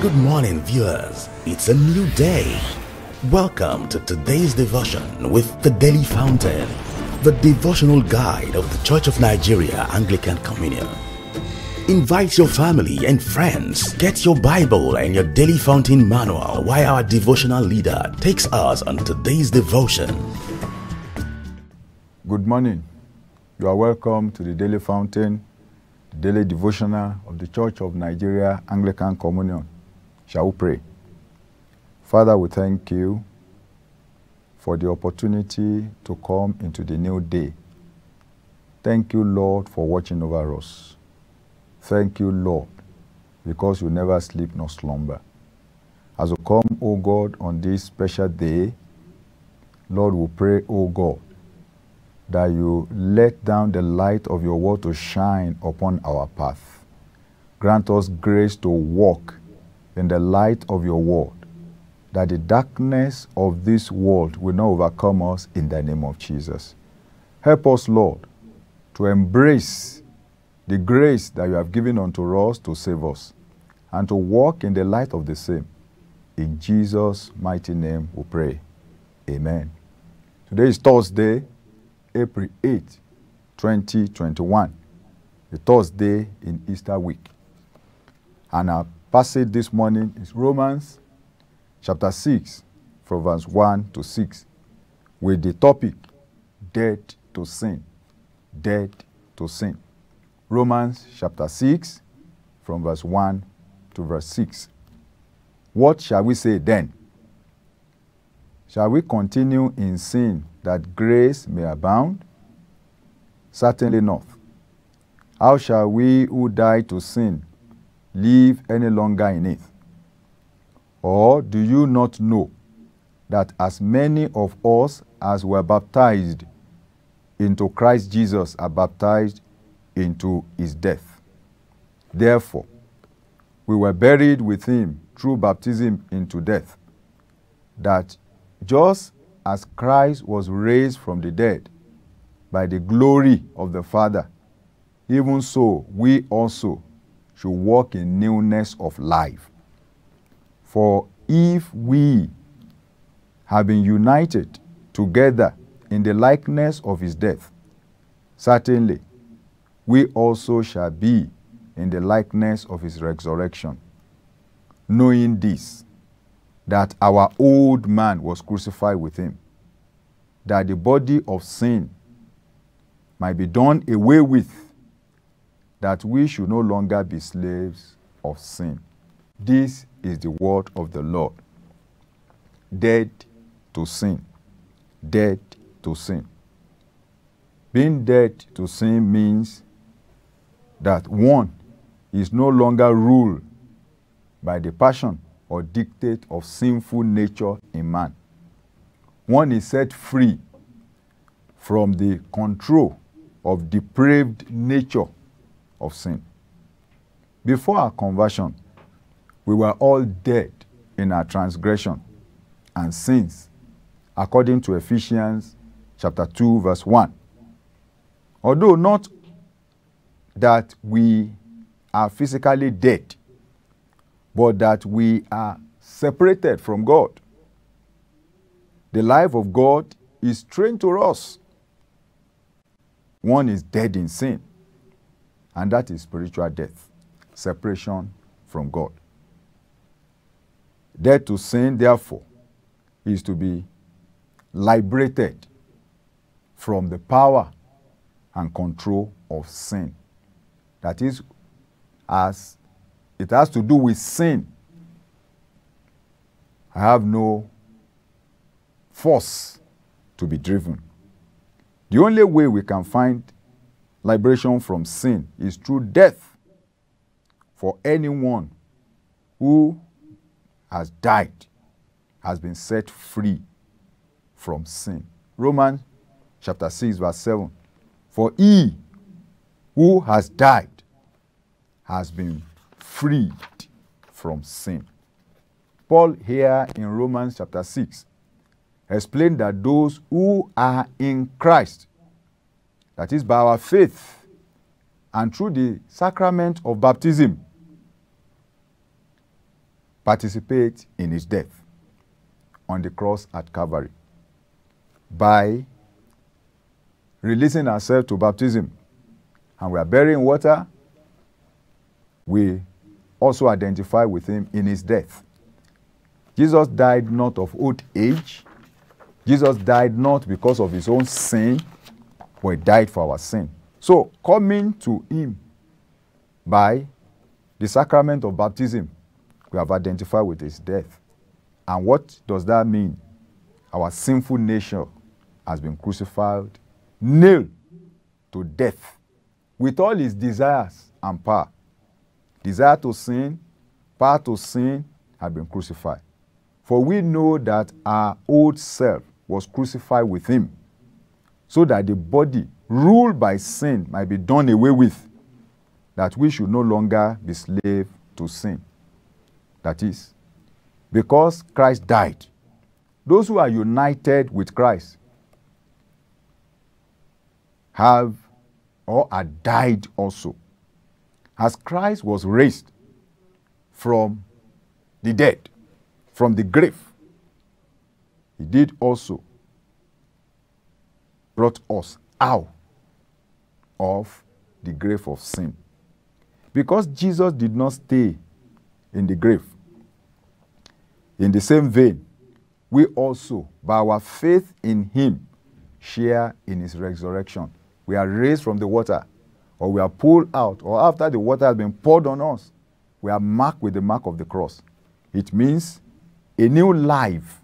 Good morning, viewers. It's a new day. Welcome to today's devotion with the Daily Fountain, the devotional guide of the Church of Nigeria Anglican Communion. Invite your family and friends. Get your Bible and your Daily Fountain manual while our devotional leader takes us on today's devotion. Good morning. You are welcome to the Daily Fountain, the Daily Devotional of the Church of Nigeria Anglican Communion. Shall we pray? Father, we thank you for the opportunity to come into the new day. Thank you, Lord, for watching over us. Thank you, Lord, because you never sleep nor slumber. As we come, O God, on this special day, Lord, we pray, O God, that you let down the light of your word to shine upon our path. Grant us grace to walk in the light of your word, that the darkness of this world will not overcome us in the name of Jesus. Help us, Lord, to embrace the grace that you have given unto us to save us and to walk in the light of the same. In Jesus' mighty name we pray. Amen. Today is Thursday, April 8, 2021, the Thursday in Easter week. And our passage this morning is Romans chapter 6, from verse 1 to 6, with the topic, Dead to Sin. Dead to Sin. Romans chapter 6, from verse 1 to verse 6. What shall we say then? Shall we continue in sin that grace may abound? Certainly not. How shall we who die to sin live any longer in it? Or do you not know that as many of us as were baptized into Christ Jesus are baptized into his death? Therefore, we were buried with him through baptism into death, that just as Christ was raised from the dead by the glory of the Father, even so we also should walk in newness of life. For if we have been united together in the likeness of his death, certainly we also shall be in the likeness of his resurrection, knowing this, that our old man was crucified with him, that the body of sin might be done away with, that we should no longer be slaves of sin. This is the word of the Lord. Dead to sin. Dead to sin. Being dead to sin means that one is no longer ruled by the passion or dictate of sinful nature in man. One is set free from the control of depraved nature of sin. Before our conversion, we were all dead in our transgression and sins, according to Ephesians chapter 2, verse 1. Although not that we are physically dead, but that we are separated from God. The life of God is strange to us. One is dead in sin, and that is spiritual death, separation from God. Death to sin, therefore, is to be liberated from the power and control of sin. That is, as it has to do with sin. I have no force to be driven. The only way we can find liberation from sin is through death. For anyone who has died has been set free from sin. Romans chapter 6, verse 7. For he who has died has been freed from sin. Paul here in Romans chapter 6 explained that those who are in Christ, that is by our faith and through the sacrament of baptism, participate in his death on the cross at Calvary by releasing ourselves to baptism, and we are buried in water. We also identify with him in his death. Jesus died not of old age. Jesus died not because of his own sin, but he died for our sin. So coming to him by the sacrament of baptism, we have identified with his death. And what does that mean? Our sinful nature has been crucified, nailed to death with all his desires and power. Desire to sin, power to sin had been crucified. For we know that our old self was crucified with him, so that the body ruled by sin might be done away with, that we should no longer be slaves to sin. That is, because Christ died, those who are united with Christ have or are died also. As Christ was raised from the dead, from the grave, he did also brought us out of the grave of sin. Because Jesus did not stay in the grave, in the same vein, we also, by our faith in him, share in his resurrection. We are raised from the water, or we are pulled out, or after the water has been poured on us, we are marked with the mark of the cross. It means a new life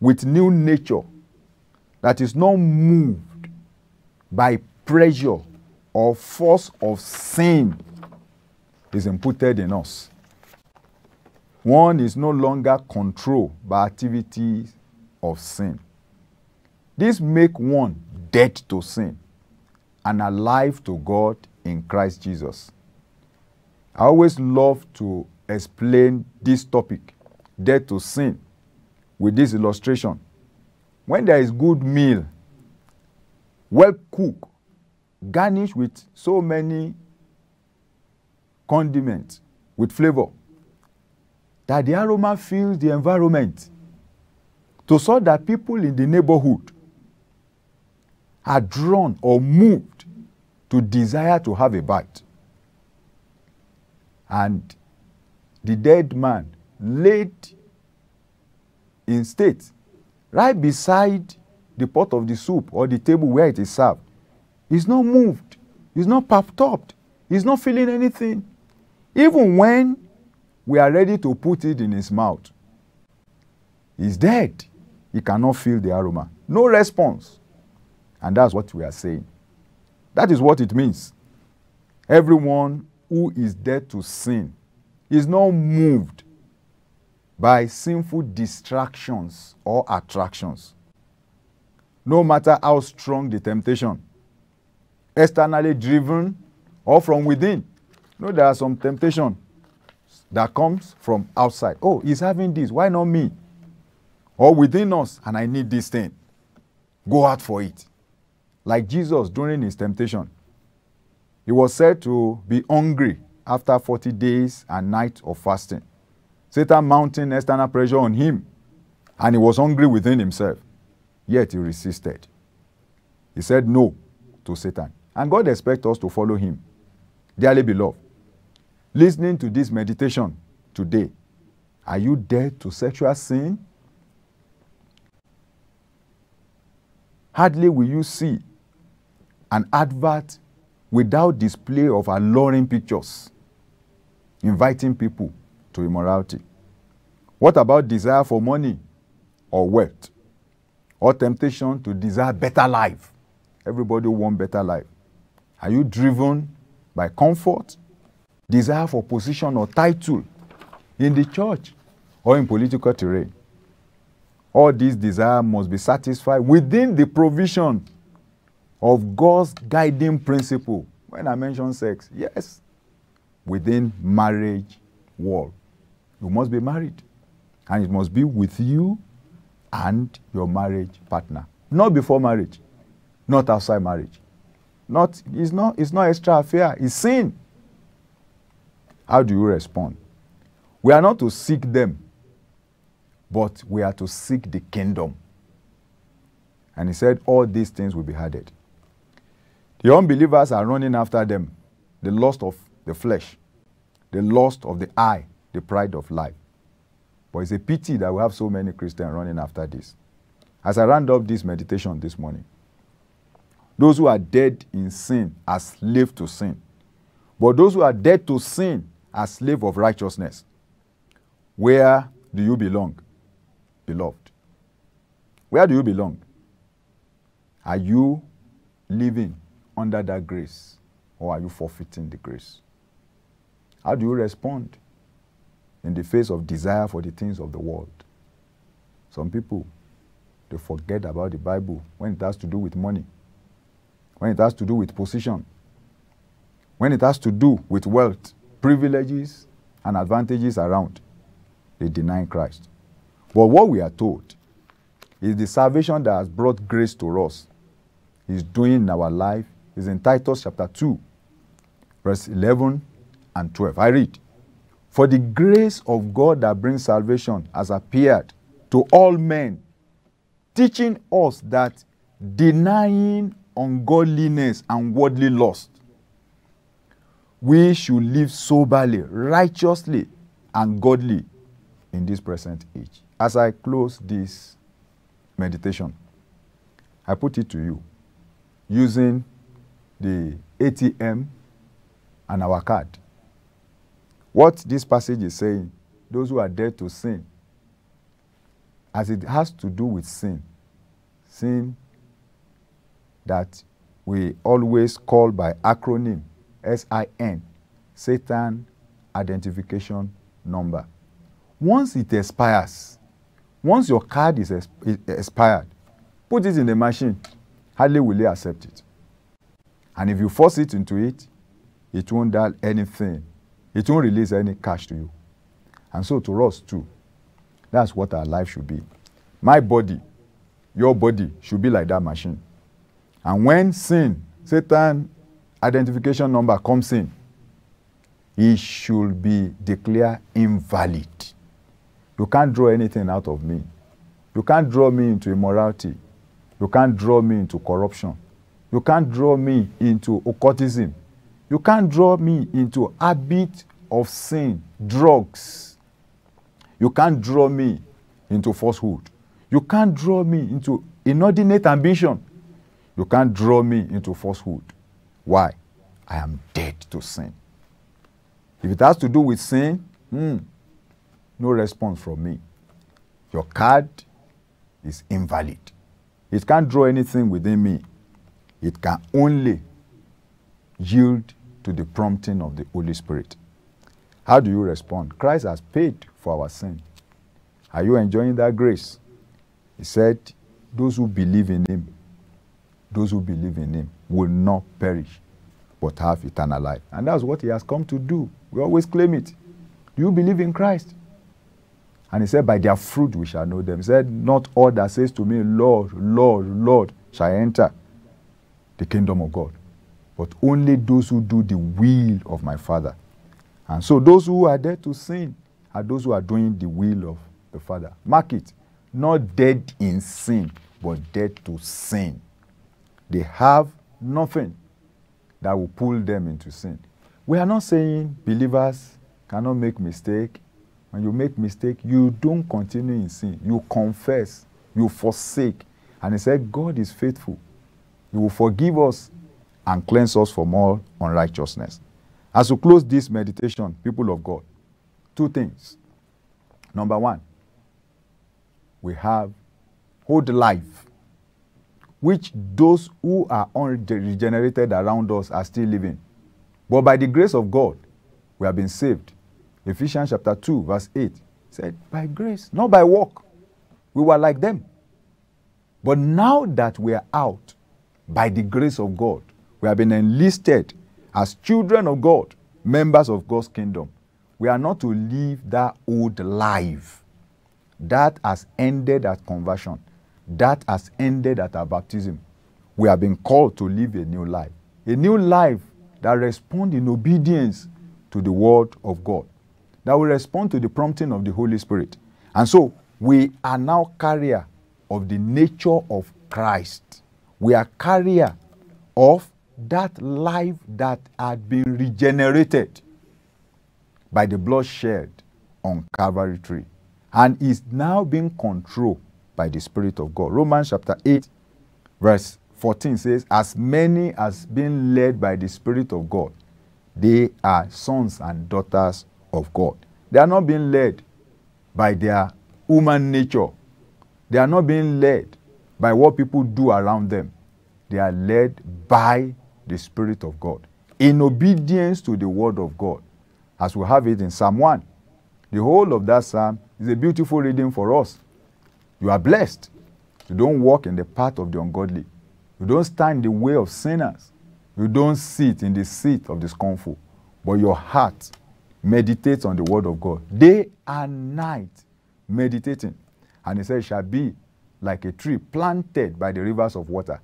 with new nature that is not moved by pressure or force of sin is imputed in us. One is no longer controlled by activities of sin. This makes one dead to sin and alive to God in Christ Jesus. I always love to explain this topic, death to sin, with this illustration. When there is good meal, well cooked, garnished with so many condiments, with flavor, that the aroma fills the environment, to so that people in the neighborhood are drawn or moved to desire to have a bite. And the dead man laid in state right beside the pot of the soup or the table where it is served. He's not moved. He's not perturbed. He's not feeling anything. Even when we are ready to put it in his mouth, he's dead. He cannot feel the aroma. No response. And that's what we are saying. That is what it means. Everyone who is dead to sin is not moved by sinful distractions or attractions, no matter how strong the temptation, externally driven or from within. You know, there are some temptation that comes from outside. Oh, he's having this, why not me? Or within us, and I need this thing. Go out for it. Like Jesus during his temptation. He was said to be hungry after 40 days and nights of fasting. Satan mounting external pressure on him, and he was hungry within himself. Yet he resisted. He said no to Satan. And God expects us to follow him. Dearly beloved, listening to this meditation today, are you dead to sexual sin? Hardly will you see an advert without display of alluring pictures, inviting people to immorality. What about desire for money or wealth or temptation to desire better life? Everybody wants better life. Are you driven by comfort, desire for position or title in the church or in political terrain? All these desires must be satisfied within the provision of God's guiding principle. When I mention sex, yes, within marriage wall. You must be married, and it must be with you and your marriage partner. Not before marriage, not outside marriage. It's not extra affair, it's sin. How do you respond? We are not to seek them, but we are to seek the kingdom. And he said, all these things will be added. The unbelievers are running after them. The lust of the flesh, the lust of the eye, the pride of life. But it's a pity that we have so many Christians running after this. As I round up this meditation this morning, those who are dead in sin are slaves to sin. But those who are dead to sin are slaves of righteousness. Where do you belong, beloved? Where do you belong? Are you living under that grace, or are you forfeiting the grace? How do you respond in the face of desire for the things of the world? Some people, they forget about the Bible when it has to do with money, when it has to do with position, when it has to do with wealth, privileges, and advantages around. They deny Christ. But what we are told is the salvation that has brought grace to us is doing in our life is in Titus chapter 2, verse 11 and 12. I read, "For the grace of God that brings salvation has appeared to all men, teaching us that denying ungodliness and worldly lust, we should live soberly, righteously, and godly in this present age." As I close this meditation, I put it to you using the ATM and our card. What this passage is saying, those who are dead to sin, as it has to do with sin, sin that we always call by acronym SIN, Satan Identification Number. Once it expires, once your card is expired, put it in the machine. Hardly will they accept it. And if you force it into it, it won't do anything. It won't release any cash to you. And so to us too, that's what our life should be. My body, your body should be like that machine. And when sin, Satan identification number comes in, it should be declared invalid. You can't draw anything out of me. You can't draw me into immorality. You can't draw me into corruption. You can't draw me into occultism. You can't draw me into habit of sin, drugs. You can't draw me into falsehood. You can't draw me into inordinate ambition. You can't draw me into falsehood. Why? I am dead to sin. If it has to do with sin, no response from me. Your card is invalid. It can't draw anything within me. It can only yield to the prompting of the Holy Spirit. How do you respond? Christ has paid for our sin. Are you enjoying that grace? He said, those who believe in him, those who believe in him will not perish, but have eternal life. And that's what he has come to do. We always claim it. Do you believe in Christ? And he said, by their fruit we shall know them. He said, not all that says to me, Lord, Lord, Lord, shall enter the kingdom of God, but only those who do the will of my Father. And so those who are dead to sin are those who are doing the will of the Father. Mark it, not dead in sin, but dead to sin. They have nothing that will pull them into sin. We are not saying believers cannot make mistakes. When you make mistake, you don't continue in sin. You confess, you forsake. And he said, God is faithful. He will forgive us and cleanse us from all unrighteousness. As we close this meditation, people of God, two things. Number one, we have old life, which those who are unregenerated around us are still living. But by the grace of God, we have been saved. Ephesians chapter 2, verse 8, said, by grace, not by work. We were like them. But now that we are out, by the grace of God, we have been enlisted as children of God, members of God's kingdom. We are not to live that old life. That has ended at conversion. That has ended at our baptism. We have been called to live a new life. A new life that responds in obedience to the word of God. that will respond to the prompting of the Holy Spirit. And so we are now carrier of the nature of Christ. We are carrier of that life that had been regenerated by the blood shed on Calvary tree and is now being controlled by the Spirit of God. Romans chapter 8 verse 14 says, as many as been led by the Spirit of God, they are sons and daughters of God. They are not being led by their human nature. They are not being led by what people do around them. They are led by the Spirit of God in obedience to the Word of God, as we have it in Psalm 1. The whole of that psalm is a beautiful reading for us. You are blessed. You don't walk in the path of the ungodly. You don't stand in the way of sinners. You don't sit in the seat of the scornful. But your heart meditates on the Word of God day and night, meditating. And it says, it shall be like a tree planted by the rivers of water,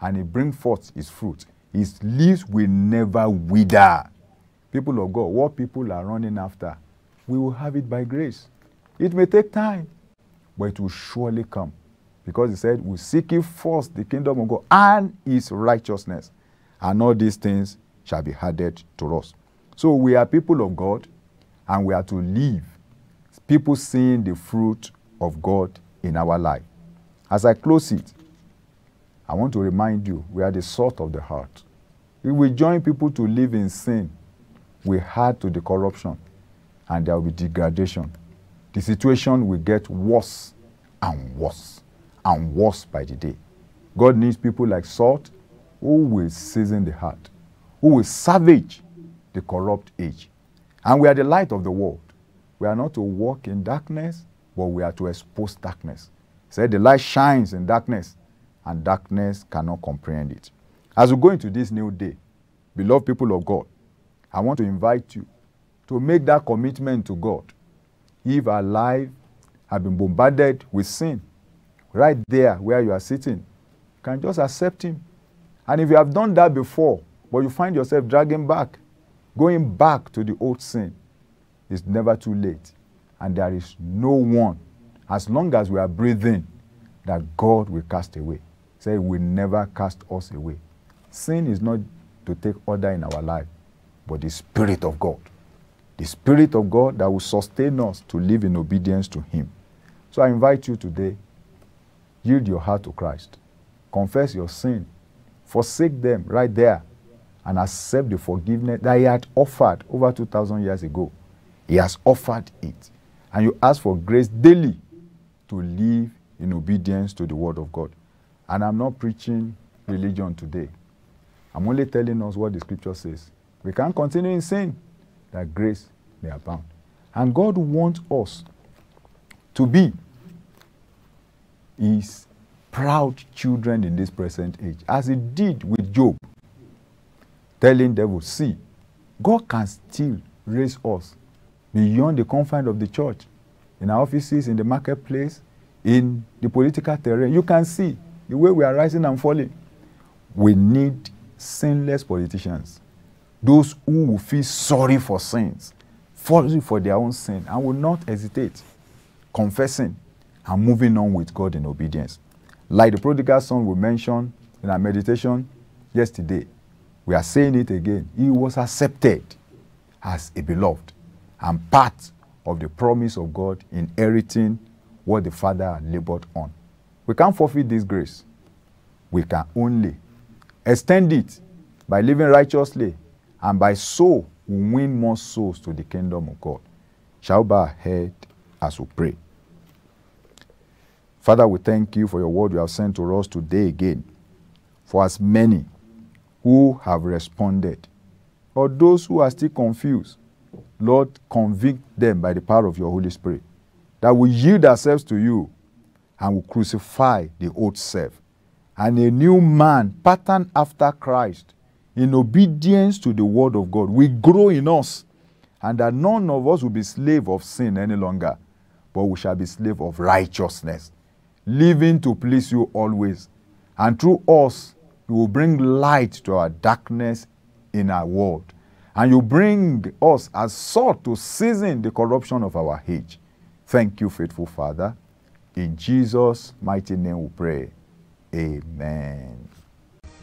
and it brings forth its fruit. Its leaves will never wither. People of God, what people are running after, we will have it by grace. It may take time, but it will surely come. Because he said, we seek ye first the kingdom of God and his righteousness, and all these things shall be added to us. So we are people of God, and we are to live. People seeing the fruit of God in our life. As I close it, I want to remind you, we are the salt of the heart. If we join people to live in sin, we add to the corruption, and there will be degradation. The situation will get worse and worse and worse by the day. God needs people like salt who will season the heart, who will savage the corrupt age. And we are the light of the world. We are not to walk in darkness, but we are to expose darkness. He said the light shines in darkness, and darkness cannot comprehend it. As we go into this new day, beloved people of God, I want to invite you to make that commitment to God. If our life have been bombarded with sin, right there where you are sitting, you can just accept him. And if you have done that before, but you find yourself dragging back, going back to the old sin, it's never too late. And there is no one, as long as we are breathing, that God will cast away. Say, will never cast us away. Sin is not to take order in our life, but the Spirit of God. The Spirit of God that will sustain us to live in obedience to him. So I invite you today, yield your heart to Christ. Confess your sin. Forsake them right there and accept the forgiveness that he had offered over 2,000 years ago. He has offered it. And you ask for grace daily to live in obedience to the Word of God. And I'm not preaching religion today. I'm only telling us what the Scripture says. We can't continue in sin that grace may abound. And God wants us to be his proud children in this present age, as he did with Job, telling devil, see, God can still raise us beyond the confines of the church, in our offices, in the marketplace, in the political terrain. You can see the way we are rising and falling. We need sinless politicians, those who will feel sorry for sins, sorry for their own sin, and will not hesitate, confessing and moving on with God in obedience. Like the prodigal son we mentioned in our meditation yesterday, we are saying it again. He was accepted as a beloved and part of the promise of God, inheriting what the Father labored on. We can't forfeit this grace. We can only extend it by living righteously, and by so we win more souls to the kingdom of God. Shall we bow our head as we pray? Father, we thank you for your word you have sent to us today again. For as many who have responded, or those who are still confused, Lord, convict them by the power of your Holy Spirit, that we yield ourselves to you and we crucify the old self. And a new man, patterned after Christ, in obedience to the Word of God, will grow in us, and that none of us will be slave of sin any longer, but we shall be slave of righteousness, living to please you always. And through us, you will bring light to our darkness in our world. and you bring us as salt to season the corruption of our age. Thank you, faithful Father. In Jesus' mighty name we pray. Amen.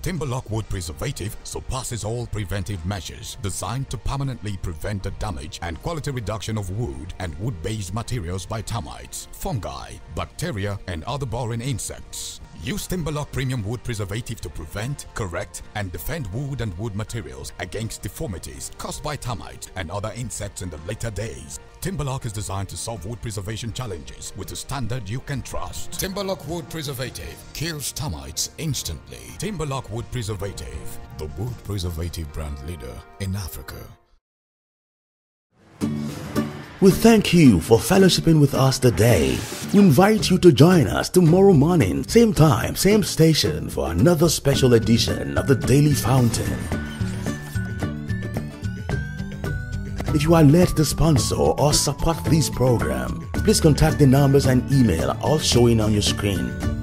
Timberlock wood preservative surpasses all preventive measures, designed to permanently prevent the damage and quality reduction of wood and wood-based materials by termites, fungi, bacteria, and other boring insects. Use Timberlock Premium Wood Preservative to prevent, correct, and defend wood and wood materials against deformities caused by termites and other insects in the later days. Timberlock is designed to solve wood preservation challenges with a standard you can trust. Timberlock Wood Preservative kills termites instantly. Timberlock Wood Preservative, the wood preservative brand leader in Africa. We thank you for fellowshipping with us today. We invite you to join us tomorrow morning, same time, same station, for another special edition of the Daily Fountain. If you are led to sponsor or support this program, please contact the numbers and email all showing on your screen.